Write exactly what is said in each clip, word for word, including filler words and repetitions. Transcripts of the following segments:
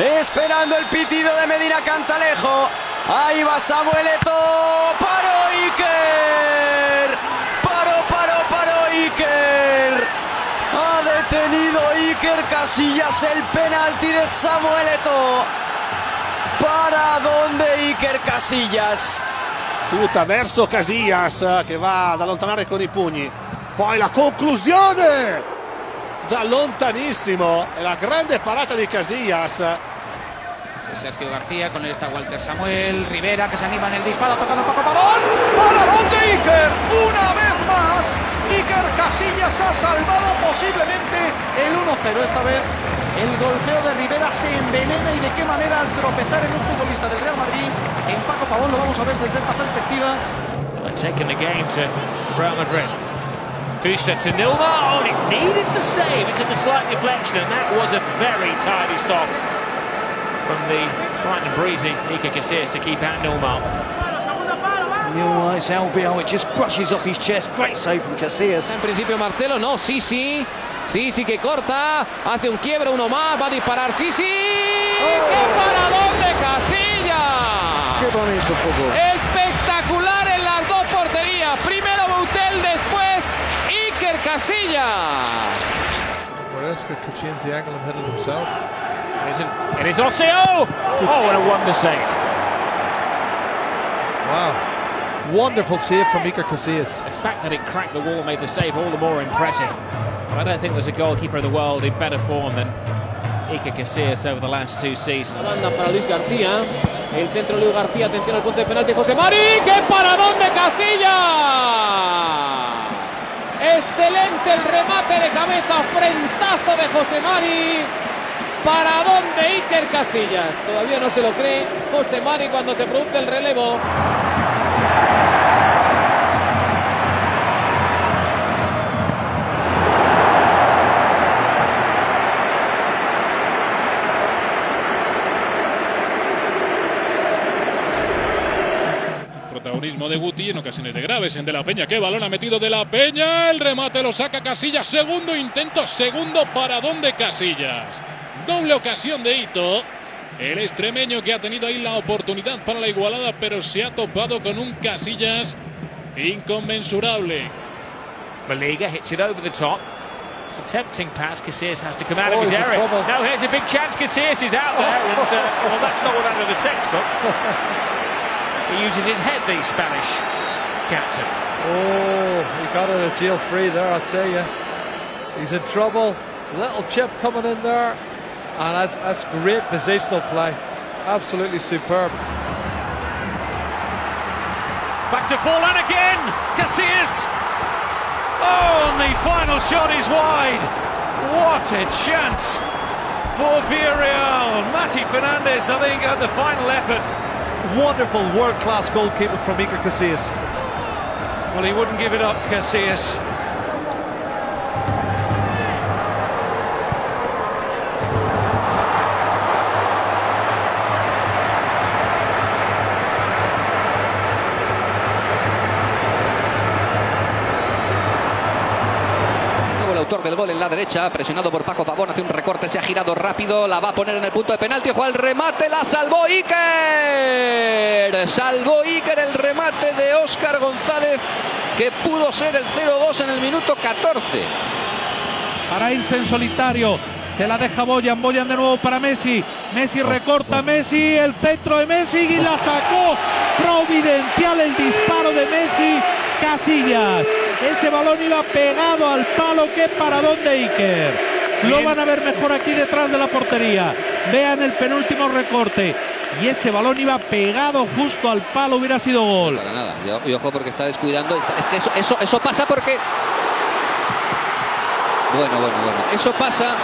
Esperando el pitido de Medina Cantalejo. Ahí va Samuel Eto'o. ¡Paró Iker! ¡Paró, paró, paró Iker! Ha detenido Iker Casillas el penalti de Samuel Eto'o. ¿Para dónde Iker Casillas? Tutta verso Casillas che va ad allontanare con i pugni. Poi la conclusione da lontanissimo e la grande parata di Casillas. Sergio García, con él está Walter Samuel Rivera, que se anima en el disparo, tocado Paco Pavón. ¡Parabón de Iker! Una vez más, Iker Casillas ha salvado posiblemente el uno cero. Esta vez el golpeo de Rivera se envenena, y de qué manera, al tropezar en un futbolista del Real Madrid, en Paco Pavón. Lo vamos a ver desde esta perspectiva. Taking the game to Real Madrid. Fuster to Nilma, oh, it needed the save. It took a slight deflection, and that was a very tidy stop from the bright and breezy Iker Casillas to keep out Nilma. Nilma, it's Albion, it just brushes off his chest. Great save from Casillas. En principio Marcelo, no, sí, sí, sí, sí que corta, hace un quiebre, uno más, va a disparar, sí, sí. Oh. ¡Qué paradón de Casillas! ¡Qué bonito fútbol! Espectacular en las dos porterías. Primero Boutel, después Iker Casillas. It is Oseo! Oh, what a wonder save. Wow. Wonderful save from Iker Casillas. The fact that it cracked the wall made the save all the more impressive. I don't think there's a goalkeeper in the world in better form than Iker Casillas over the last two seasons. Para Luis García. El centro Luis García. Atención al punto de penalti. Jose Mari. ¡Qué paradón de Casillas! Excelente el remate de cabeza. Frentazo de Jose Mari. Para dónde Iker Casillas, todavía no se lo cree Jose Mari cuando se produce el relevo. Protagonismo de Guti en ocasiones de graves, en De la Peña, qué balón ha metido De la Peña, el remate lo saca Casillas, segundo intento, segundo para dónde Casillas. Doble ocasión de Ito, el extremeño que ha tenido ahí la oportunidad para la igualada, pero se ha topado con un Casillas inconmensurable. Maliga hits it over the top. It's a tempting pass. Casillas has to come out oh, of his area. Now here's a big chance. Casillas is out there. And, uh, well, that's not one out of the textbook. He uses his head, the Spanish captain. Oh, he got it a deal free there, I'd say, yeah. He's in trouble. Little chip coming in there. And that's, that's great positional play. Absolutely superb. Back to Forlan again. Casillas. Oh, and the final shot is wide. What a chance for Villarreal. Mati Fernandez, I think, at the final effort. Wonderful world-class goalkeeper from Iker Casillas. Well, he wouldn't give it up, Casillas. Del gol en la derecha, presionado por Paco Pavón, hace un recorte, se ha girado rápido, la va a poner en el punto de penalti, juega el remate, la salvó Iker, salvó Iker el remate de Óscar González, que pudo ser el cero dos en el minuto catorce. Para irse en solitario, se la deja Boyan, Boyan de nuevo para Messi, Messi recorta, Messi, el centro de Messi y la sacó, providencial el disparo de Messi, Casillas. Ese balón iba pegado al palo, qué paradón de Iker. Lo van a ver mejor aquí detrás de la portería. Vean el penúltimo recorte. Y ese balón iba pegado justo al palo, hubiera sido gol. Para nada, y ojo porque está descuidando. Es que eso, eso, eso pasa porque... Bueno, bueno, bueno. Eso pasa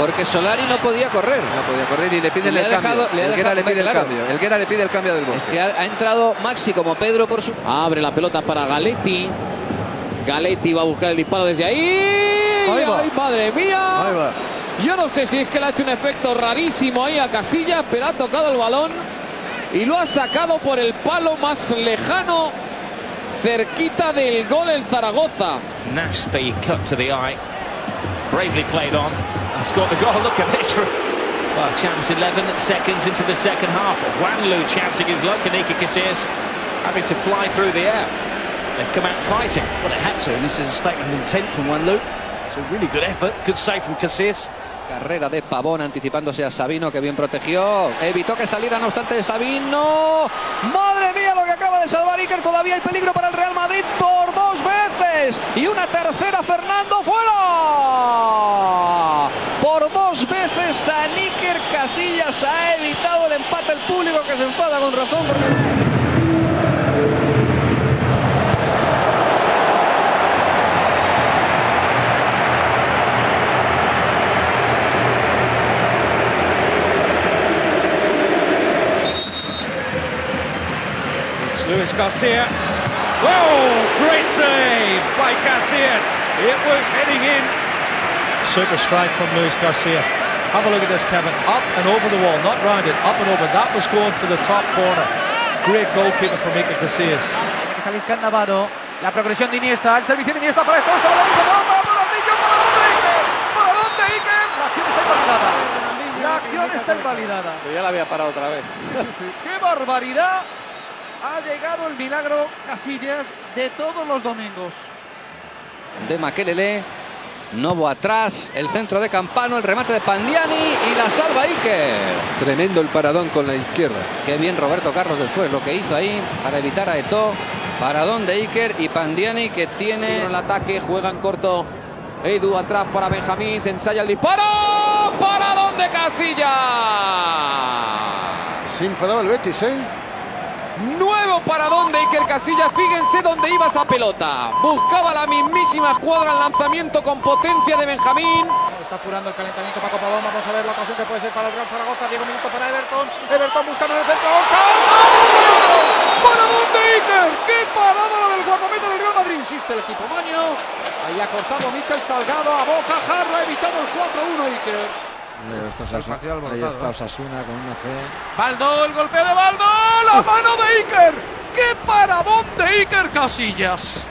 porque Solari no podía correr. No podía correr y le piden le el cambio. Le Elguera le pide claro. el cambio. Elguera le pide el cambio del gol. Es que ha, ha entrado Maxi como Pedro por su... Abre la pelota para Galetti. Galetti va a buscar el disparo desde ahí. ahí ¡Ay, madre mía! Yo no sé si es que le ha hecho un efecto rarísimo ahí a Casillas, pero ha tocado el balón y lo ha sacado por el palo más lejano, cerquita del gol en Zaragoza. Nasty cut to the eye. Bravely played on. Scored the goal. Look at this. Well, chance eleven seconds into the second half. Wanlu chancing his luck, and Iker Casillas having to fly through the air. They've come out fighting. Well, they have to, and this is a statement of intent from Wanlu. It's a really good effort, good save from Casillas. Carrera de Pavón anticipándose a Sabino, que bien protegió. Evitó que saliera, no obstante, de Sabino. ¡Madre mía lo que acaba de salvar Iker! Todavía hay peligro para el Real Madrid por dos veces. Y una tercera, Fernando, ¡fuera! Por dos veces San Iker Casillas ha evitado el empate. El público que se enfada con razón porque... Luis García, oh, great save by Casillas, it was heading in. Super strike from Luis García, have a look at this Kevin, up and over the wall, not round it, up and over, that was going to the top corner. Great goalkeeper from Iker Casillas. Tiene que salir Cannavaro, la progresión de Iniesta, el servicio de Iniesta para Eto'o, para dónde Iker, para dónde Iker, para dónde Iker, la acción está invalidada, la acción está invalidada. Pero ya la había parado otra vez. Sí, sí. ¡Qué barbaridad! Ha llegado el milagro Casillas de todos los domingos. De Makelele, Novo atrás, el centro de Campano, el remate de Pandiani y la salva Iker. Tremendo el paradón con la izquierda. Qué bien Roberto Carlos después lo que hizo ahí para evitar a Eto'o. Paradón de Iker y Pandiani que tiene el ataque, juega en corto. Edu atrás para Benjamín, se ensaya el disparo. ¡Paradón de Casillas! Se enfadaba el Betis, ¿eh? Nuevo paradón de Iker Casillas, fíjense dónde iba esa pelota. Buscaba la mismísima escuadra, el lanzamiento con potencia de Benjamín. Está apurando el calentamiento Paco Pavón, vamos a ver la ocasión que puede ser para el Real Zaragoza. Diego minutos para Everton, Everton buscando en el centro, ¡Oscar! ¡Paradón de Iker! ¡Qué parada la del guardameta del Real Madrid! Insiste el equipo maño, ahí ha cortado Michel Salgado a boca, Jarra ha evitado el cuatro uno Iker. Ahí está Osasuna con una fe. Baldo, el golpeo de Baldo, la Uf. mano de Iker. ¡Qué paradón de Iker Casillas!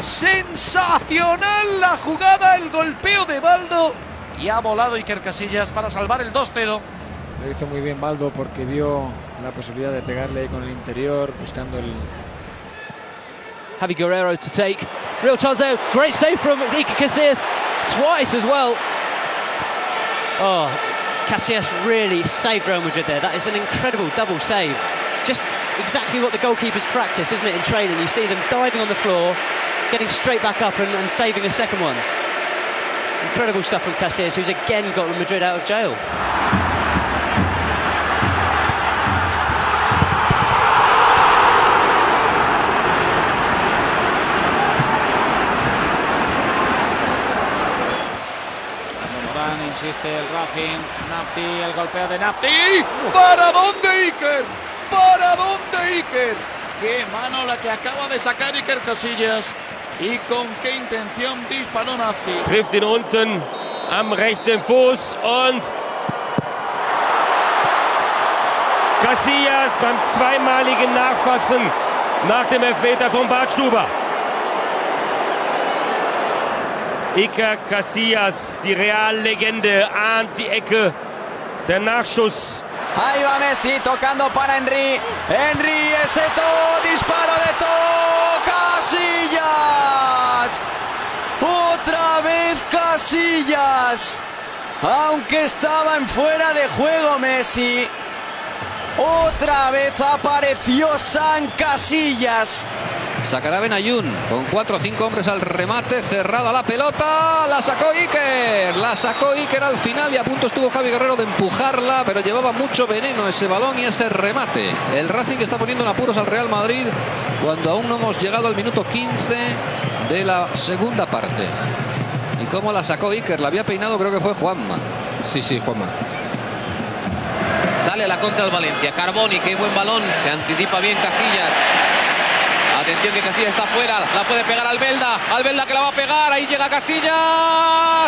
Sensacional la jugada, el golpeo de Baldo. Y ha volado Iker Casillas para salvar el dos cero. Lo hizo muy bien Baldo porque vio la posibilidad de pegarle ahí con el interior, buscando el... Javi Guerrero to take. Real chance there. Great save from Iker Casillas. Twice as well. Oh, Casillas really saved Real Madrid there. That is an incredible double save. Just exactly what the goalkeepers practice, isn't it, in training? You see them diving on the floor, getting straight back up and, and saving a second one. Incredible stuff from Casillas, who's again got Real Madrid out of jail. Insiste el Racing, Nafti, el golpeo de Nafti. ¿Para dónde Iker? ¿Para dónde Iker? Qué mano la que acaba de sacar Iker Casillas. Y con qué intención disparó Nafti. Trifft ihn unten am rechten Fuß und Casillas beim zweimaligen Nachfassen nach dem Elfmeter von Bartstuber. Iker Casillas, die Real-Legende, ahnt die Ecke, der Nachschuss. Ahí va Messi, tocando para Henry, Henry, es Eto'o, disparo de Eto'o, Casillas, otra vez Casillas, aunque estaba en fuera de juego Messi, otra vez apareció San Casillas. Sacará Benayoun con cuatro o cinco hombres al remate, cerrada la pelota, la sacó Iker, la sacó Iker al final y a punto estuvo Javi Guerrero de empujarla, pero llevaba mucho veneno ese balón y ese remate. El Racing está poniendo en apuros al Real Madrid cuando aún no hemos llegado al minuto quince de la segunda parte. Y cómo la sacó Iker, la había peinado, creo que fue Juanma. Sí, sí, Juanma. Sale a la contra el Valencia, Carboni, qué buen balón, se anticipa bien Casillas. Atención que Casillas está fuera, la puede pegar Albelda, Albelda que la va a pegar, ahí llega Casillas.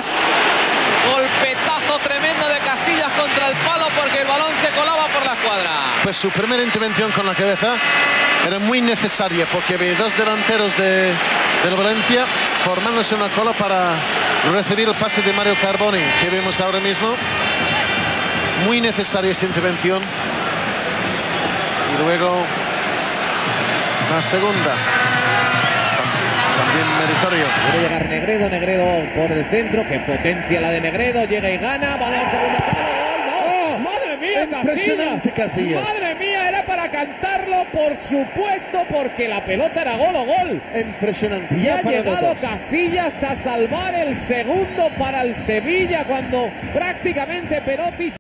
Golpetazo tremendo de Casillas contra el palo porque el balón se colaba por la escuadra. Pues su primera intervención con la cabeza era muy necesaria porque había dos delanteros de, del Valencia formándose una cola para recibir el pase de Mario Carboni que vemos ahora mismo. Muy necesaria esa intervención. Y luego la segunda. También meritorio. Puede llegar Negredo, Negredo por el centro, que potencia la de Negredo, llega y gana, va a dar segundo palo. ¡Madre mía, impresionante, Casillas! ¡Madre mía, era para cantarlo, por supuesto, porque la pelota era gol o gol! Impresionante. Y ha llegado Casillas a salvar el segundo para el Sevilla, cuando prácticamente Perotti...